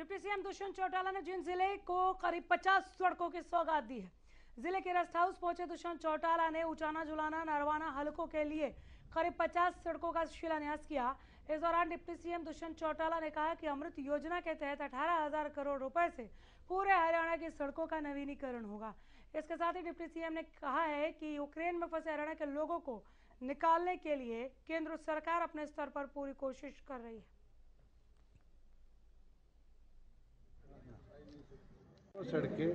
Deputy CM Dushyant Chautala ने जिन जिले को करीब 50 सड़कों की सौगात दी है, जिले के रेस्ट हाउस पहुंचे दुष्यंत चौटाला ने उचाना, जुलाना, नरवाना हलकों के लिए करीब 50 सड़कों का शिलान्यास किया। इस दौरान डिप्टी सीएम दुष्यंत चौटाला ने कहा कि अमृत योजना के तहत 18,000 करोड़ रुपए से पूरे हरियाणा की सड़कों का नवीनीकरण होगा। इसके साथ ही डिप्टी सीएम ने कहा है कि यूक्रेन में फंसे हरियाणा के लोगों को निकालने के लिए केंद्र सरकार अपने स्तर पर पूरी कोशिश कर रही है। वो सड़कें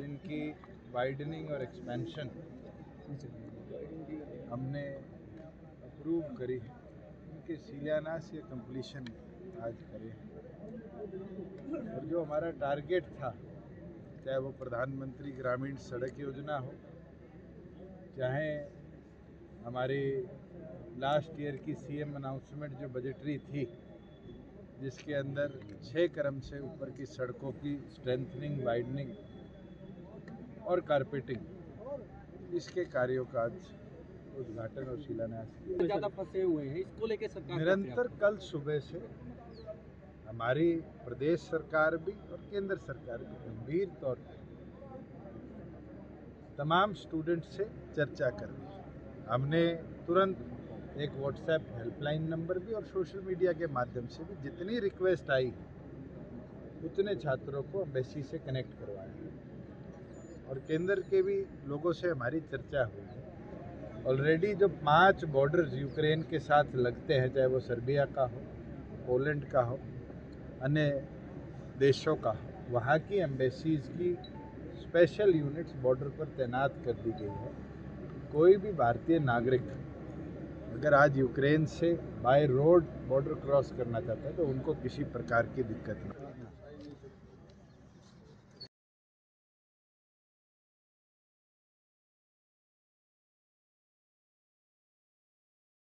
जिनकी वाइडनिंग और एक्सपेंशन हमने अप्रूव करी है, उनके शिलान्यास या कंप्लीशन आज करे हैं। और जो हमारा टारगेट था, चाहे वो प्रधानमंत्री ग्रामीण सड़क योजना हो, चाहे हमारे लास्ट ईयर की सीएम अनाउंसमेंट जो बजटरी थी, जिसके अंदर 6 क्रम से ऊपर की सड़कों की स्ट्रेंथनिंग, वाइडनिंग और कारपेटिंग, इसके कार्यों का आज उद्घाटन और शिलान्यास किया। निरंतर कल सुबह से हमारी प्रदेश सरकार भी और केंद्र सरकार भी गंभीर तौर पर तमाम स्टूडेंट से चर्चा कर रही है। हमने तुरंत एक व्हाट्सएप हेल्पलाइन नंबर भी और सोशल मीडिया के माध्यम से भी जितनी रिक्वेस्ट आई उतने छात्रों को एम्बेसी से कनेक्ट करवाया और केंद्र के भी लोगों से हमारी चर्चा हुई है। ऑलरेडी जो 5 बॉर्डर्स यूक्रेन के साथ लगते हैं, चाहे वो सर्बिया का हो, पोलैंड का हो, अन्य देशों का हो, वहाँ की एम्बेसीज़ की स्पेशल यूनिट्स बॉर्डर पर तैनात कर दी गई है। कोई भी भारतीय नागरिक अगर आज यूक्रेन से बाय रोड बॉर्डर क्रॉस करना चाहता है तो उनको किसी प्रकार की दिक्कत नहीं।